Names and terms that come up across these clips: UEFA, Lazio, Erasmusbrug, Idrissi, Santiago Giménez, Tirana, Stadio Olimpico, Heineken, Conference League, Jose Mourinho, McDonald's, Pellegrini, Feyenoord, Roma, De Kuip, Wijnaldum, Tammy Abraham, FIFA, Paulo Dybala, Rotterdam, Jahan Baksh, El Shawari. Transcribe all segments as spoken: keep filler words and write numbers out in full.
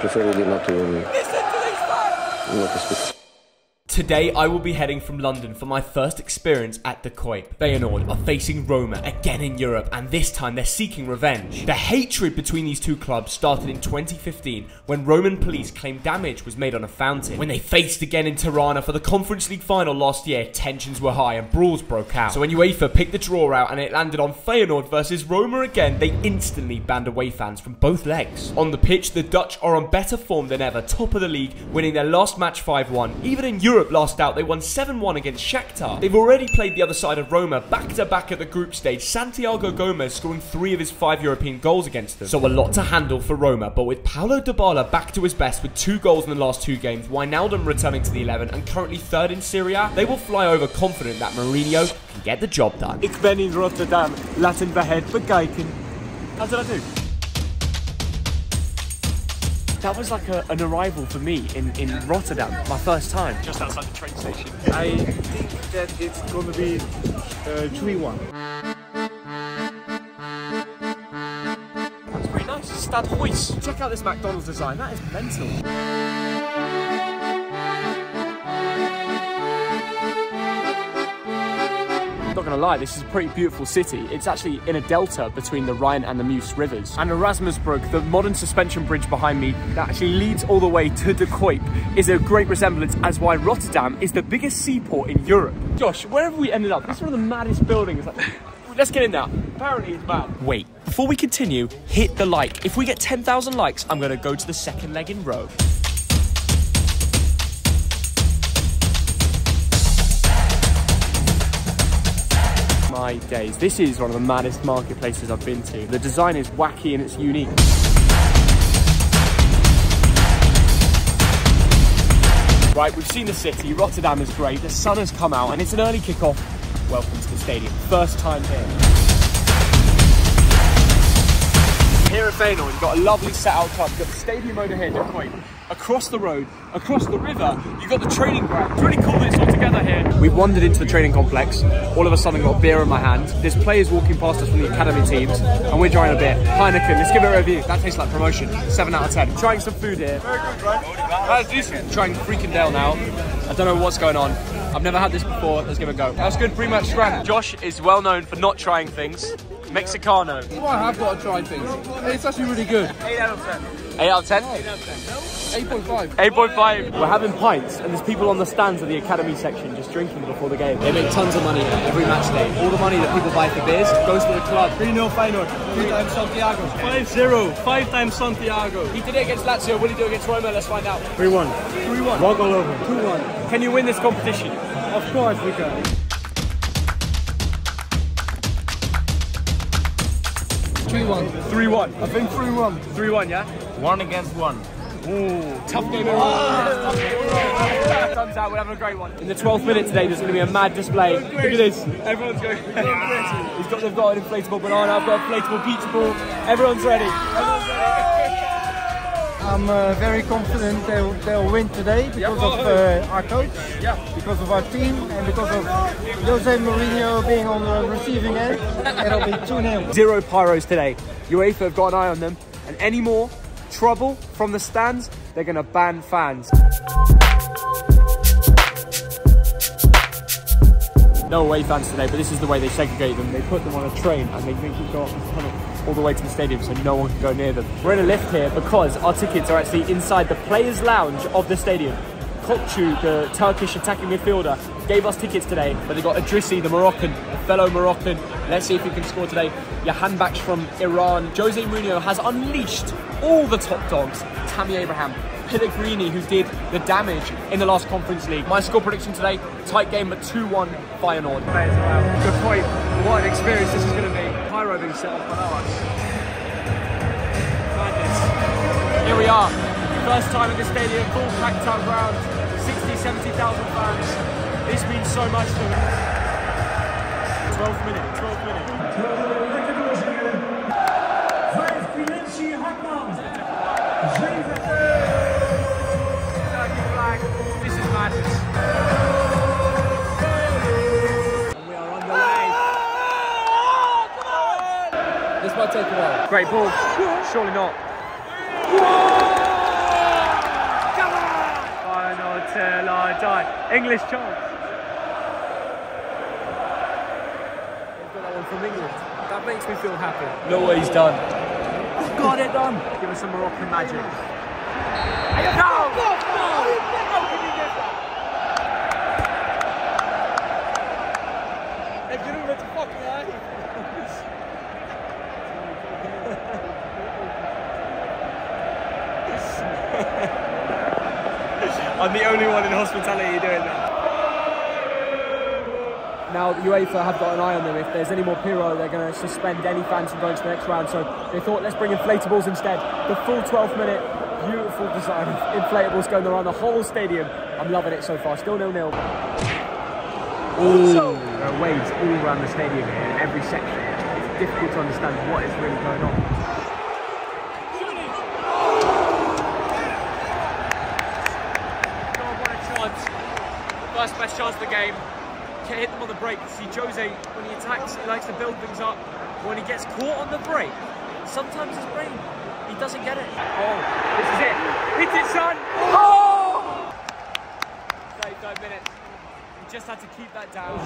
prefer really not to, um, not to speak. Today I will be heading from London for my first experience at De Kuip. Feyenoord are facing Roma again in Europe, and this time they're seeking revenge. The hatred between these two clubs started in twenty fifteen when Roman police claimed damage was made on a fountain. When they faced again in Tirana for the Conference League final last year, tensions were high and brawls broke out. So when UEFA picked the draw out and it landed on Feyenoord versus Roma again, they instantly banned away fans from both legs. On the pitch, the Dutch are on better form than ever, top of the league, winning their last match five one. Even in Europe last out, they won seven one against Shakhtar. They've already played the other side of Roma back-to-back at the group stage, Santiago Giménez scoring three of his five European goals against them. So a lot to handle for Roma, but with Paulo Dybala back to his best with two goals in the last two games, Wijnaldum returning to the eleven and currently third in Serie A, they will fly over confident that Mourinho can get the job done. Ik ben in Rotterdam, laten we het bekijken. How did I do? That was like a, an arrival for me in, in yeah. Rotterdam, my first time. Just outside the train station. I think that it's going to be three one. Uh, That's pretty nice. Stadhuis. Check out this McDonald's design. That is mental. I'm not going to lie, this is a pretty beautiful city. It's actually in a delta between the Rhine and the Meuse rivers. And Erasmusbrug, the modern suspension bridge behind me that actually leads all the way to De Kuip, is a great resemblance as why Rotterdam is the biggest seaport in Europe. Josh, where have we ended up? This is one of the maddest buildings. Let's get in now. Apparently it's bad. Wait, before we continue, hit the like. If we get ten thousand likes, I'm going to go to the second leg in row. My days. This is one of the maddest marketplaces I've been to. The design is wacky and it's unique. Right, we've seen the city. Rotterdam is great. The sun has come out and it's an early kickoff. Welcome to the stadium. First time here. Here at Feyenoord, you've got a lovely set-out club. You've got the stadium over here, just wait. Across the road, across the river, you've got the training ground. It's really cool that it's all together here. We've wandered into the training complex. All of a sudden, got a beer in my hand. There's players walking past us from the academy teams, and we're trying a beer. Heineken, let's give it a review. That tastes like promotion. seven out of ten. Trying some food here. Very good, right? That's decent. Trying Freakendale now. I don't know what's going on. I've never had this before. Let's give it a go. That's good, pretty much strength. Josh is well known for not trying things. Mexicano. Well, I have got to try things. It's actually really good. eight out of ten. eight out of ten? eight out of ten. eight point five. eight point five. We're having pints and there's people on the stands of the academy section just drinking before the game. They make tons of money every match day. All the money that people buy for beers goes to the club. three nil Feyenoord. three times Santiago. five zero. five times Santiago. He did it against Lazio. Will he do it against Roma? Let's find out. three one. three one. Walk all over. two one. Can you win this competition? Of course we can. three one. three one. I think three one. three one, yeah? One against one. Ooh, tough game. Oh. Thumbs out, we're having a great one. In the twelfth minute today, there's going to be a mad display. Look at this. Everyone's going crazy. He's got, they've got an inflatable banana, I've got an inflatable pizza ball. Everyone's ready. Everyone's ready. I'm uh, very confident they'll, they'll win today because yep. of uh, our coach, yeah. because of our team, and because of Jose Mourinho being on the receiving end. It'll be two nil. Zero pyros today. UEFA have got an eye on them, and any more trouble from the stands, they're going to ban fans. No away fans today, but this is the way they segregate them. They put them on a train and they make them go all the way to the stadium so no one can go near them. We're in a lift here because our tickets are actually inside the players' lounge of the stadium. Cokcu, the Turkish attacking midfielder, gave us tickets today, but they got Idrissi, the Moroccan, a fellow Moroccan. Let's see if he can score today. Jahan Baksh from Iran. Jose Mourinho has unleashed all the top dogs. Tammy Abraham, Pellegrini, who did the damage in the last Conference League. My score prediction today, tight game, but two one Feyenoord. Good point. What an experience this is going to be. Pyro being set up on ours. Here we are. First time at the stadium, full packed out ground. sixty, seventy thousand fans. This means so much to me. twelfth minute, twelfth minute. This is madness. And we are underway. This might take a while. Great ball. Surely not. uh, line time. English chance. They've got that one from England. That makes me feel happy. Look what he's done. I've got it done. Give us some Moroccan magic. No! No! How can you get that? If you don't know, it's fucking right. I'm the only one in hospitality doing that. Now UEFA have got an eye on them. If there's any more pyro, they're going to suspend any fans from going to the next round. So they thought, let's bring inflatables instead. The full twelfth minute, beautiful design of inflatables going around the whole stadium. I'm loving it so far. Still nil nil. So there are waves all around the stadium here in every section. It's difficult to understand what is really going on. First best chance of the game. Can't hit them on the break. See, Jose, when he attacks, he likes to build things up. When he gets caught on the break, sometimes his brain, he doesn't get it. Oh, this is it. Hit it, son. Oh! thirty-five minutes. He just had to keep that down.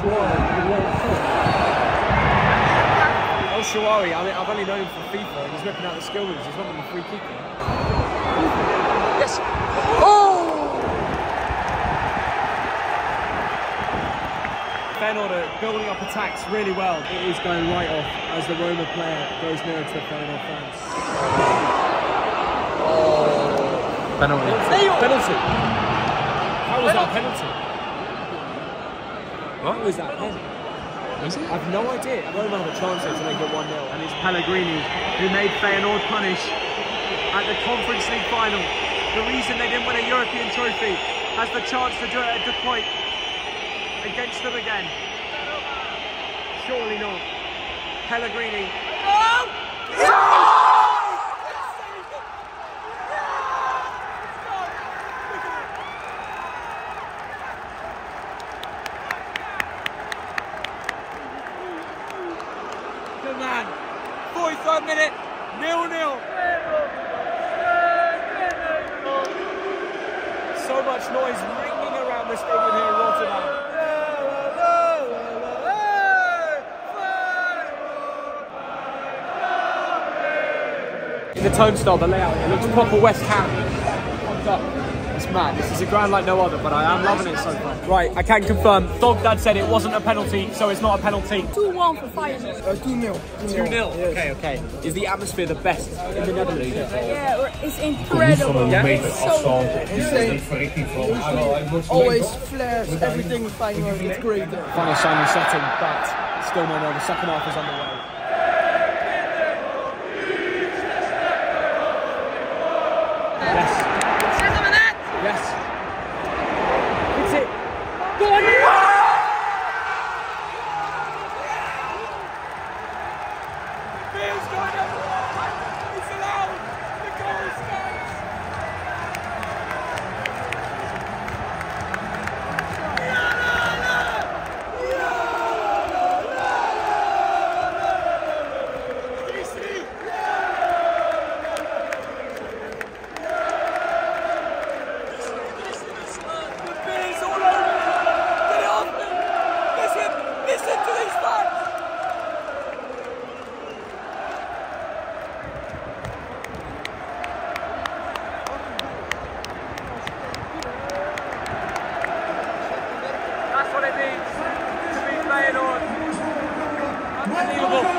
El Shawari, I mean, I've only known him from FIFA. He's ripping out the skill moves. He's not going to be free kicking. Yes. Oh! Feyenoord building up attacks really well. It is going right off as the Roma player goes nearer to the Feyenoord fans. Oh. Penalty. Penalty. Penalty. How was penalty. that penalty? What? How was that penalty? Is it? I've no idea. Roma have a chance here to make it one nil. And it's Pellegrini who made Feyenoord punish at the Conference League final. The reason they didn't win a European trophy has the chance to do it at De Kuip. Against them again. Surely not. Pellegrini. No! No! Good man. forty-third minute. nil nil. So much noise ringing around the stadium here in Rotterdam. The turnstile, the layout, it looks proper West Ham. It's mad. This is a ground like no other, but I am loving it so far. Right, I can confirm, Dog Dad said it wasn't a penalty, so it's not a penalty. two one for Feyenoord. Uh, two nil. two nil? Okay, okay. Is the atmosphere the best in the Netherlands? Yeah, it's incredible. Yeah? It's so insane. Always flares, everything with Feyenoord, it's great. Final sign setting, but still no, no, the second half is underway.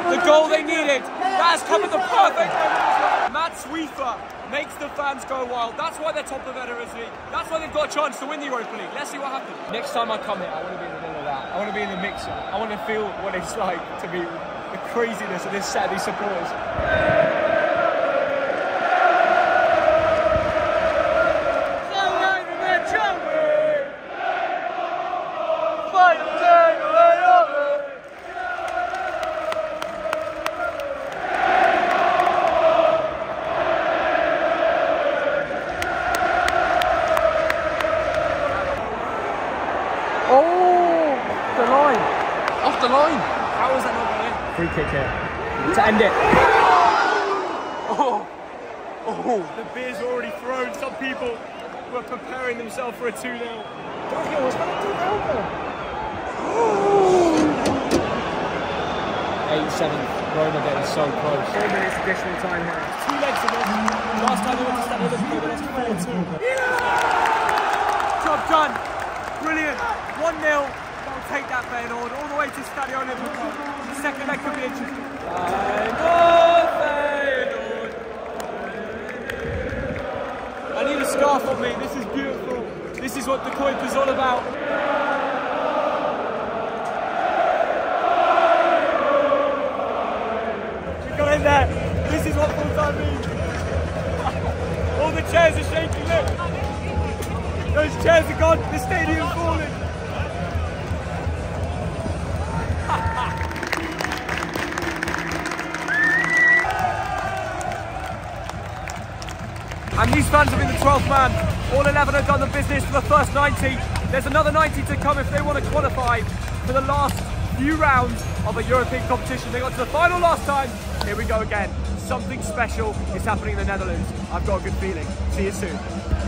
The goal they needed, that has come at the perfect moment. Mats Wieffer makes the fans go wild. That's why they're top of Eredivisie. That's why they've got a chance to win the Europa League. Let's see what happens. Next time I come here, I want to be in the middle of that. I want to be in the mixer. I want to feel what it's like to be the craziness of this Saturday supporters. Free kick here to end it. Oh, oh! The beer's already thrown. Some people were preparing themselves for a two nil. Daniel, was that a two nil though? eighty-seventh, Roma getting so close. Four minutes additional time now. Two legs of it. Last time they went to Stadhuis, three minutes to four two. Yeah! Job done. Brilliant. one nil. They'll take that Feyenoord all the way to Stadio Olimpico. The second leg could be interesting. I need a scarf on me, this is beautiful. This is what the De Kuip is all about. We got in there, this is what full-time means. All the chairs are shaking, look. Those chairs are gone, the stadium's falling. And these fans have been the twelfth man. All eleven have done the business for the first ninety. There's another ninety to come if they want to qualify for the last few rounds of a European competition. They got to the final last time. Here we go again. Something special is happening in the Netherlands. I've got a good feeling. See you soon.